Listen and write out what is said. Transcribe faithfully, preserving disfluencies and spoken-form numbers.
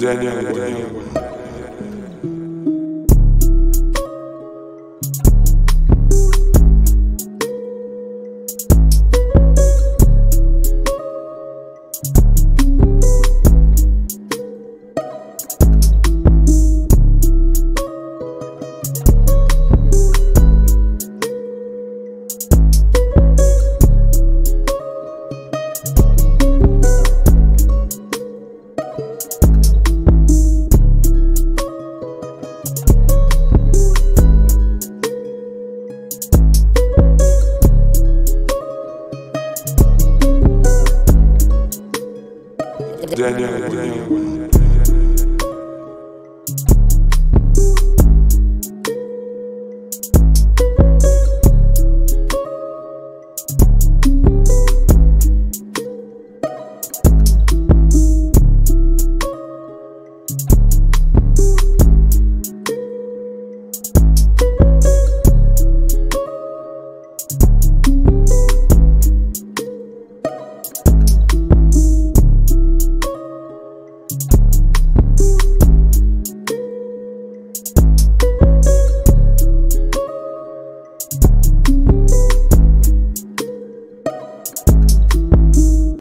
Daniel Wayne.